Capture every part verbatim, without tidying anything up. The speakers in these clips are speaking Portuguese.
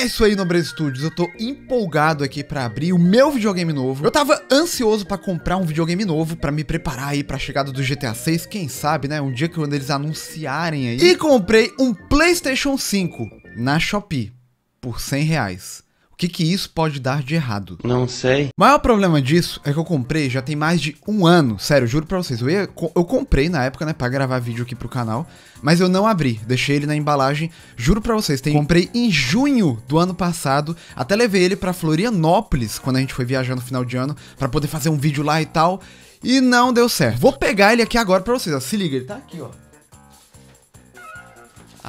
é isso aí, Nobreza Studios. Eu tô empolgado aqui pra abrir o meu videogame novo. Eu tava ansioso pra comprar um videogame novo, pra me preparar aí pra chegada do G T A seis, quem sabe, né? Um dia que quando eles anunciarem aí. E comprei um PlayStation cinco na Shopee por cem reais. O que que isso pode dar de errado? Não sei. O maior problema disso é que eu comprei já tem mais de um ano. Sério, juro pra vocês. Eu, ia, eu comprei na época, né, pra gravar vídeo aqui pro canal, mas eu não abri. Deixei ele na embalagem. Juro pra vocês, tem... comprei em junho do ano passado. Até levei ele pra Florianópolis, quando a gente foi viajar no final de ano, pra poder fazer um vídeo lá e tal. E não deu certo. Vou pegar ele aqui agora pra vocês, ó. Se liga, ele tá aqui, ó.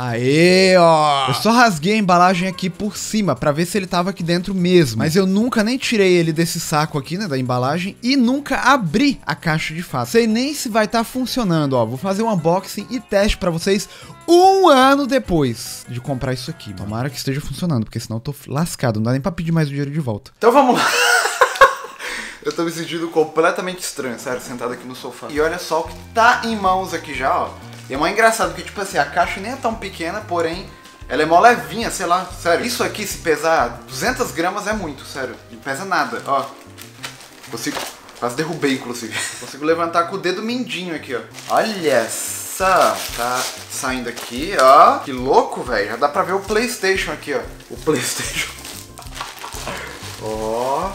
Aê, ó. Eu só rasguei a embalagem aqui por cima pra ver se ele tava aqui dentro mesmo. Mas eu nunca nem tirei ele desse saco aqui, né, da embalagem. E nunca abri a caixa de fato. Sei nem se vai tá funcionando, ó. Vou fazer um unboxing e teste pra vocês um ano depois de comprar isso aqui. Tomara que esteja funcionando, porque senão eu tô lascado. Não dá nem pra pedir mais o dinheiro de volta. Então vamos lá. Eu tô me sentindo completamente estranho, sério, sentado aqui no sofá. E olha só o que tá em mãos aqui já, ó. E é mais engraçado que, tipo assim, a caixa nem é tão pequena, porém, ela é mó levinha, sei lá, sério. Isso aqui, se pesar duzentas gramas, é muito, sério. Não pesa nada, ó. Consigo... Quase derrubei, inclusive. Consigo levantar com o dedo mindinho aqui, ó. Olha só. Tá saindo aqui, ó. Que louco, velho. Já dá pra ver o PlayStation aqui, ó. O PlayStation. Ó.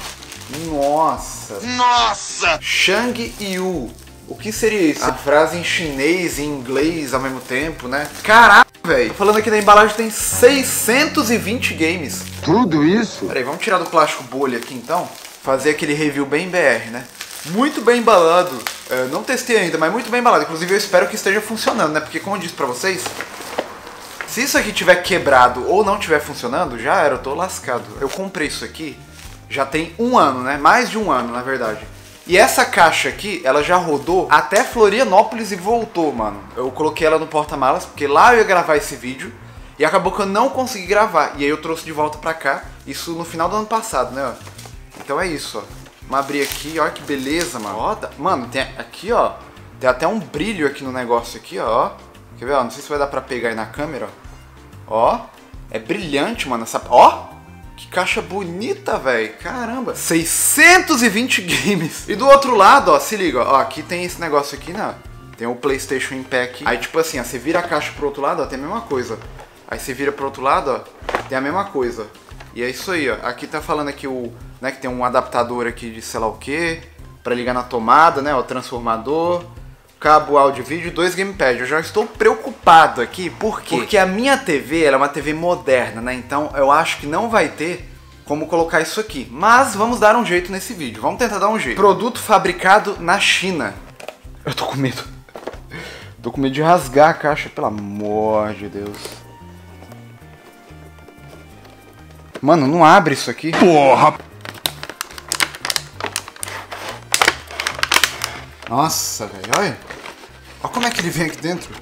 Nossa. Nossa! Shang-Yu. O que seria isso? A frase em chinês e em inglês ao mesmo tempo, né? Caraca, velho. Falando aqui da embalagem, tem seiscentos e vinte games. Tudo isso? Peraí, vamos tirar do plástico bolha aqui então. Fazer aquele review bem B R, né? Muito bem embalado. Eu não testei ainda, mas muito bem embalado. Inclusive eu espero que esteja funcionando, né? Porque como eu disse pra vocês, se isso aqui tiver quebrado ou não tiver funcionando, já era, eu tô lascado. Eu comprei isso aqui já tem um ano, né? Mais de um ano, na verdade. E essa caixa aqui, ela já rodou até Florianópolis e voltou, mano. Eu coloquei ela no porta-malas, porque lá eu ia gravar esse vídeo. E acabou que eu não consegui gravar. E aí eu trouxe de volta pra cá. Isso no final do ano passado, né, ó. Então é isso, ó. Vamos abrir aqui, olha que beleza, mano. Ó, tá... Mano, tem aqui, ó. Tem até um brilho aqui no negócio aqui, ó. Quer ver, ó? Não sei se vai dar pra pegar aí na câmera, ó. Ó. É brilhante, mano, essa... Ó! Que caixa bonita, velho. Caramba. seiscentos e vinte games. E do outro lado, ó, se liga, ó. Aqui tem esse negócio aqui, né? Tem o PlayStation Impact. Aí, tipo assim, ó, você vira a caixa pro outro lado, ó, tem a mesma coisa. Aí você vira pro outro lado, ó, tem a mesma coisa. E é isso aí, ó. Aqui tá falando aqui o... Né, que tem um adaptador aqui de sei lá o quê. Pra ligar na tomada, né, ó. Transformador. Cabo, áudio, vídeo e dois gamepads. Eu já estou preocupado aqui, por quê? Porque a minha T V, ela é uma T V moderna, né? Então eu acho que não vai ter como colocar isso aqui. Mas vamos dar um jeito nesse vídeo, vamos tentar dar um jeito. Produto fabricado na China. Eu tô com medo. Tô com medo de rasgar a caixa, pelo amor de Deus. Mano, não abre isso aqui. Porra! Nossa, velho, olha. Olha como é que ele vem aqui dentro.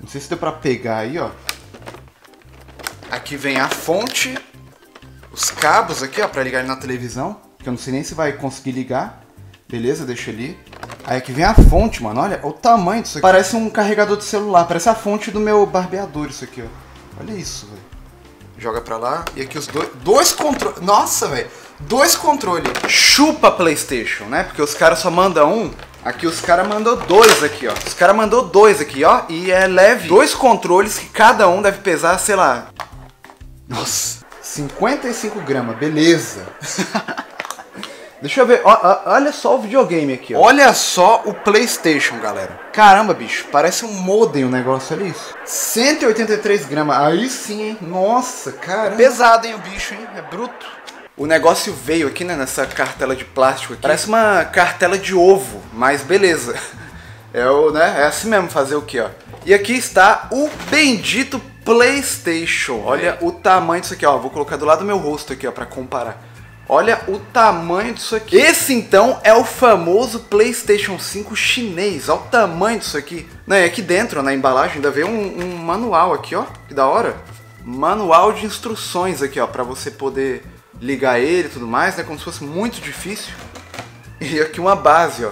Não sei se deu pra pegar aí, ó. Aqui vem a fonte. Os cabos aqui, ó, pra ligar ele na televisão. Que eu não sei nem se vai conseguir ligar. Beleza, deixa ali. Aí aqui vem a fonte, mano. Olha, olha o tamanho disso aqui. Parece um carregador de celular. Parece a fonte do meu barbeador isso aqui, ó. Olha isso, velho. Joga pra lá. E aqui os dois... Dois controles... Nossa, velho. Dois controles. Chupa PlayStation, né? Porque os caras só mandam um. Aqui os caras mandou dois aqui, ó. Os caras mandou dois aqui, ó. E é leve. Dois controles que cada um deve pesar, sei lá... Nossa. cinquenta e cinco gramas. Beleza. Deixa eu ver. O, o, olha só o videogame aqui, ó. Olha só o PlayStation, galera. Caramba, bicho. Parece um modem o negócio. Olha isso. cento e oitenta e três gramas. Aí sim, hein? Nossa, cara. É pesado, hein, o bicho, hein? É bruto. O negócio veio aqui, né, nessa cartela de plástico aqui. Parece uma cartela de ovo, mas beleza. É, o, né, é assim mesmo fazer o que, ó. E aqui está o bendito PlayStation. Olha é. O tamanho disso aqui, ó. Vou colocar do lado do meu rosto aqui, ó, pra comparar. Olha o tamanho disso aqui. Esse, então, é o famoso PlayStation cinco chinês. Olha o tamanho disso aqui. Não, e aqui dentro, ó, na embalagem, ainda veio um, um manual aqui, ó. Que da hora. Manual de instruções aqui, ó, pra você poder... ligar ele e tudo mais, né? Como se fosse muito difícil. E aqui uma base, ó.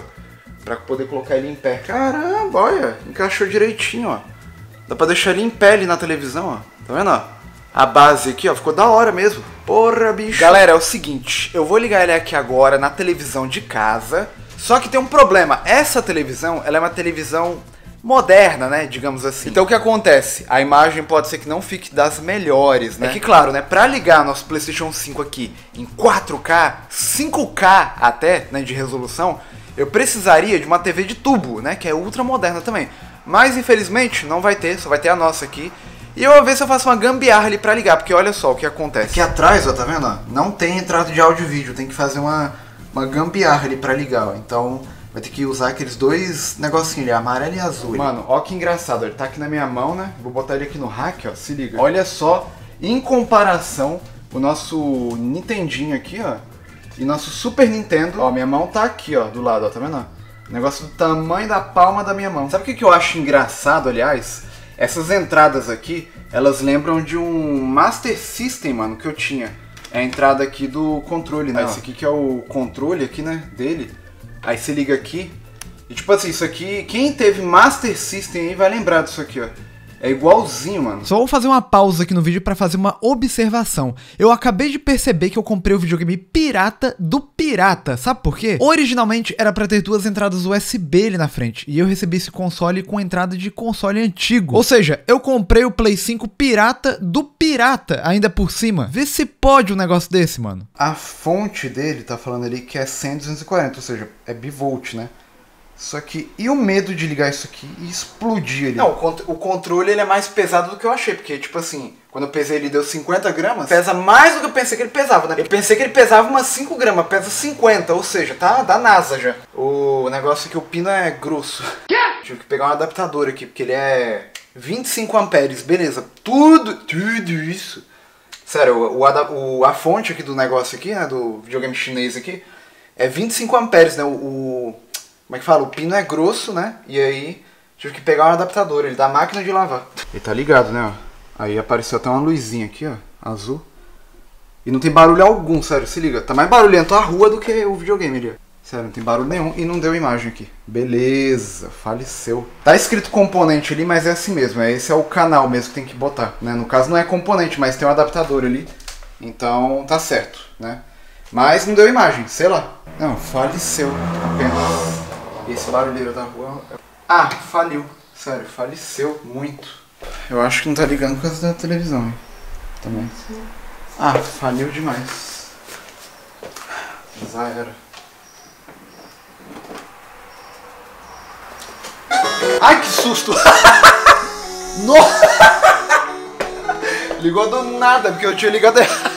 Pra poder colocar ele em pé. Caramba, olha. Encaixou direitinho, ó. Dá pra deixar ele em pele na televisão, ó. Tá vendo, ó? A base aqui, ó. Ficou da hora mesmo. Porra, bicho. Galera, é o seguinte. Eu vou ligar ele aqui agora na televisão de casa. Só que tem um problema. Essa televisão, ela é uma televisão moderna, né, digamos assim. Então o que acontece? A imagem pode ser que não fique das melhores, né? É que claro, né, pra ligar nosso PlayStation cinco aqui em quatro K, cinco K até, né, de resolução, eu precisaria de uma T V de tubo, né, que é ultra moderna também. Mas infelizmente não vai ter, só vai ter a nossa aqui. E eu vou ver se eu faço uma gambiarra ali pra ligar, porque olha só o que acontece. Aqui atrás, ó, tá vendo? Ó? Não tem entrada de áudio e vídeo, tem que fazer uma, uma gambiarra ali pra ligar, ó. Então... vai ter que usar aqueles dois negocinhos ali, amarelo e azul. Mano, ó que engraçado, ele tá aqui na minha mão, né? Vou botar ele aqui no rack, ó, se liga. Olha só, em comparação, o nosso Nintendinho aqui, ó, e nosso Super Nintendo. Ó, minha mão tá aqui, ó, do lado, ó, tá vendo? Negócio do tamanho da palma da minha mão. Sabe o que que eu acho engraçado, aliás? Essas entradas aqui, elas lembram de um Master System, mano, que eu tinha. É a entrada aqui do controle, né? Ah, esse aqui que é o controle aqui, né, dele. Aí você liga aqui, e tipo assim, isso aqui, quem teve Master System aí vai lembrar disso aqui, ó. É igualzinho, mano. Só vou fazer uma pausa aqui no vídeo pra fazer uma observação. Eu acabei de perceber que eu comprei o videogame pirata do pirata, sabe por quê? Originalmente era pra ter duas entradas U S B ali na frente, e eu recebi esse console com entrada de console antigo. Ou seja, eu comprei o Play cinco pirata do pirata, ainda por cima. Vê se pode um negócio desse, mano. A fonte dele tá falando ali que é cem, duzentos e quarenta, ou seja, é bivolt, né? Só que, e o medo de ligar isso aqui e explodir ele? Não, o, cont o controle ele é mais pesado do que eu achei, porque tipo assim, quando eu pesei ele deu cinquenta gramas, pesa mais do que eu pensei que ele pesava, né? Eu pensei que ele pesava umas cinco gramas, pesa cinquenta, ou seja, tá da NASA já. O negócio é que o pino é grosso. Que? Tive que pegar um adaptador aqui, porque ele é vinte e cinco amperes, beleza, tudo, tudo isso. Sério, o, o, a fonte aqui do negócio aqui, né, do videogame chinês aqui, é vinte e cinco amperes, né, o... o como é que fala? O pino é grosso, né? E aí tive que pegar um adaptador, ele dá máquina de lavar. Ele tá ligado, né? Ó. Aí apareceu até uma luzinha aqui, ó, azul. E não tem barulho algum, sério, se liga. Tá mais barulhento a rua do que o videogame ali. Sério, não tem barulho nenhum e não deu imagem aqui. Beleza, faleceu. Tá escrito componente ali, mas é assim mesmo. Esse é o canal mesmo que tem que botar, né? No caso não é componente, mas tem um adaptador ali. Então tá certo, né? Mas não deu imagem, sei lá. Não, faleceu apenas. Esse barulheiro da rua... Ah, faliu. Sério, faleceu muito. Eu acho que não tá ligando por causa da televisão, hein? Também. Ah, faliu demais. Já era. Ai, que susto! Nossa! Ligou do nada, porque eu tinha ligado errado.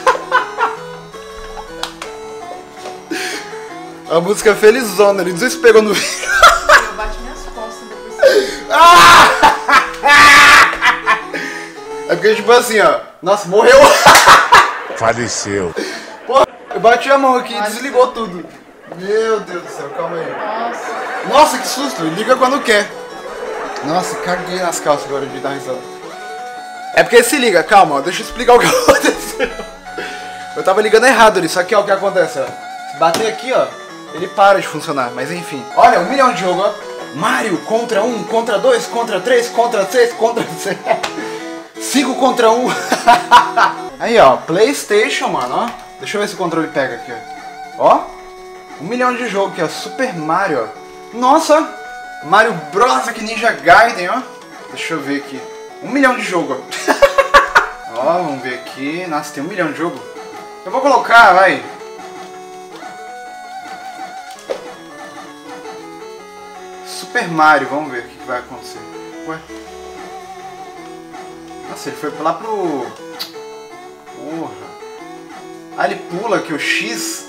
A música felizona, ele desesperou no vídeo. Eu bati minhas costas depois. Ah! É porque tipo assim, ó. Nossa, morreu. Faleceu. Porra, eu bati a mão aqui e desligou tudo. Meu Deus do céu, calma aí. Nossa. Nossa, que susto. Liga quando quer. Nossa, caguei nas calças agora de dar risada. É porque se liga, calma, ó. Deixa eu explicar o que aconteceu. Eu tava ligando errado ali, só que ó, o que acontece, ó. Bater aqui, ó. Ele para de funcionar, mas enfim. Olha, um milhão de jogo, ó. Mario contra um, contra dois, contra três, contra seis, contra sete. cinco contra um. Aí, ó, Playstation, mano, ó. Deixa eu ver se o controle pega aqui, ó. Ó, um milhão de jogo aqui, ó. Super Mario, ó. Nossa, Mario Bros. Aqui, Ninja Gaiden, ó. Deixa eu ver aqui. Um milhão de jogo, ó. Ó, vamos ver aqui. Nossa, tem um milhão de jogo. Eu vou colocar, vai. Super Mario, vamos ver o que vai acontecer. Ué? Nossa, ele foi lá pro... Porra. Ah, ele pula aqui o X.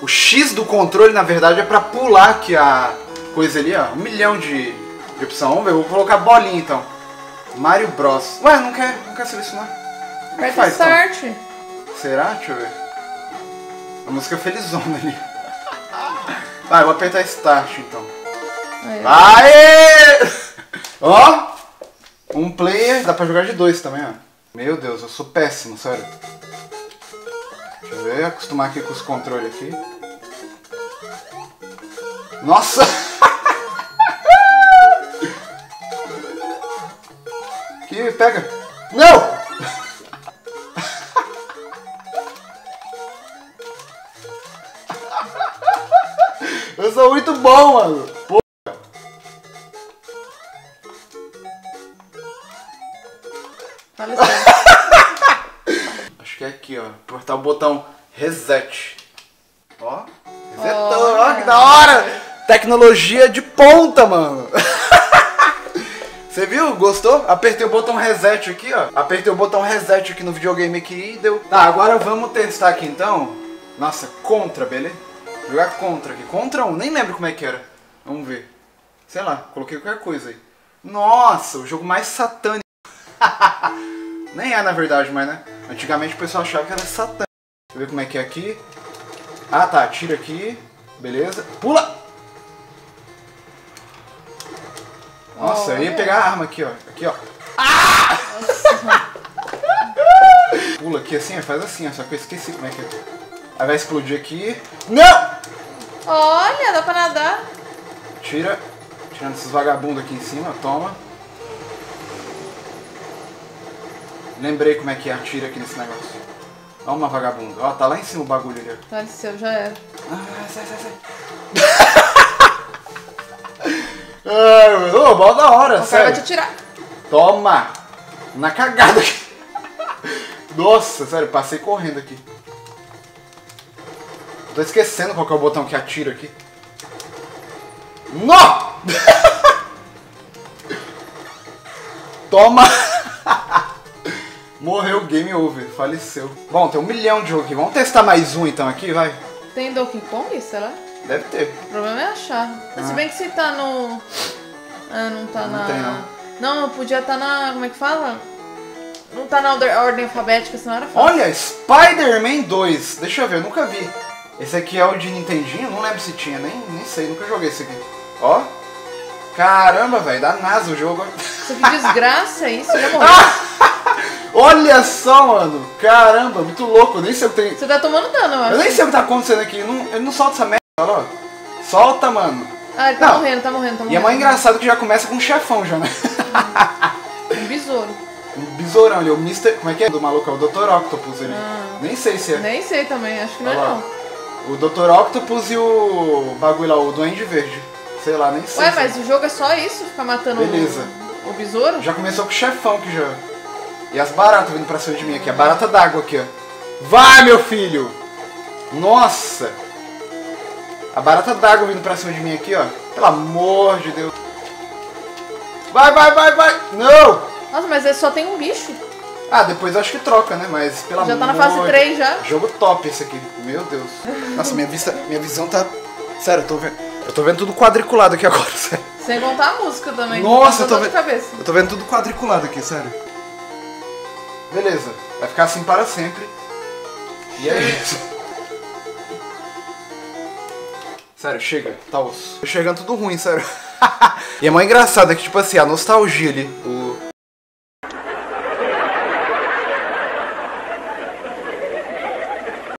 O X do controle, na verdade, é pra pular aqui a coisa ali, ó. Um milhão de, de opção. Vamos ver, eu vou colocar bolinha, então. Mario Bros. Ué, não quer, não quer selecionar. Como é que faz, então? Será? Deixa eu ver. A música é felizona ali. Vai, eu vou apertar Start, então. Aê! Ó! Um player, dá pra jogar de dois também, ó. Meu Deus, eu sou péssimo, sério. Deixa eu ver, acostumar aqui com os controles aqui. Nossa! aqui e pega. Não! Eu sou muito bom, mano. Porra. Acho que é aqui, ó. Apertar o botão reset. Ó. Resetou. Ó, que da hora. Tecnologia de ponta, mano. Você viu? Gostou? Apertei o botão reset aqui, ó. Apertei o botão reset aqui no videogame aqui e deu. Tá, agora vamos testar aqui então. Nossa, contra, beleza? Jogar contra aqui. Contra um, nem lembro como é que era. Vamos ver. Sei lá, coloquei qualquer coisa aí. Nossa, o jogo mais satânico. Nem é na verdade, mas né? Antigamente o pessoal achava que era satânico. Deixa eu ver como é que é aqui. Ah tá, tira aqui. Beleza. Pula! Nossa, oh, eu ia é. pegar a arma aqui, ó. Aqui, ó. Ah! Pula aqui assim, ó. Faz assim, ó. Só que eu esqueci como é que é. Aí vai explodir aqui. Não! Olha, dá pra nadar. Tira. Tirando esses vagabundos aqui em cima. Toma. Lembrei como é que é. Atira aqui nesse negócio. Ó uma vagabunda. Ó, tá lá em cima o bagulho ali. Tá no seu, já era. Ah, sai, sai, sai. Ai, ô, bola da hora, sério. Vai te tirar. Toma! Na cagada aqui. Nossa, sério, passei correndo aqui. Tô esquecendo qual que é o botão que atira aqui. Nó! Toma! Morreu, game over, faleceu. Bom, tem um milhão de jogos aqui. Vamos testar mais um então aqui, vai. Tem Donkey Kong, será? Deve ter. O problema é achar. Ah. Se bem que se tá no... Ah, não tá não na... Não tem, não. Não, podia tá na... Como é que fala? Não tá na ordem alfabética, senão era fácil. Olha, Spider-Man dois. Deixa eu ver, eu nunca vi. Esse aqui é o de Nintendinho? Não lembro se tinha, nem, nem sei. Nunca joguei esse aqui. Ó. Caramba, velho. Dá NASA o jogo. Isso que desgraça é isso? Eu já morri. Olha só, mano. Caramba, muito louco. Eu nem sei o que tem... Você tá tomando dano, eu acho. Eu nem sei o que tá acontecendo aqui. Eu não, eu não solto essa merda. Olha, solta, mano. Ah, ele tá não. morrendo, tá morrendo, tá morrendo. E é mais engraçado que já começa com um chefão já, né? Um besouro. Um besourão ali, o Mister... Como é que é? Do maluco, é o Doutor Octopus ali. Ah. Nem sei se é. Nem sei também, acho que não olha é lá. Não. O Doutor Octopus e o bagulho lá, o Duende Verde. Sei lá, nem sei. Ué, mas é. o jogo é só isso? Ficar matando Beleza. o, o besouro? Já começou com o chefão que já... E as baratas vindo pra cima de mim aqui, a barata d'água aqui, ó. Vai, meu filho! Nossa! A barata d'água vindo pra cima de mim aqui, ó. Pelo amor de Deus. Vai, vai, vai, vai. Não! Nossa, mas só tem um bicho. Ah, depois acho que troca, né? Mas pelo amor de Deus. Já tá na fase três já. Jogo top esse aqui. Meu Deus. Nossa, minha vista, minha visão tá... Sério, eu tô vendo... Eu tô vendo tudo quadriculado aqui agora, sério. Sem contar a música também. Nossa, eu tô vendo... Eu tô vendo tudo quadriculado aqui, sério. Beleza. Vai ficar assim para sempre. E é isso. Sério, chega, tá osso. Tô chegando tudo ruim, sério. E é mais engraçado, é que tipo assim, a nostalgia ali, o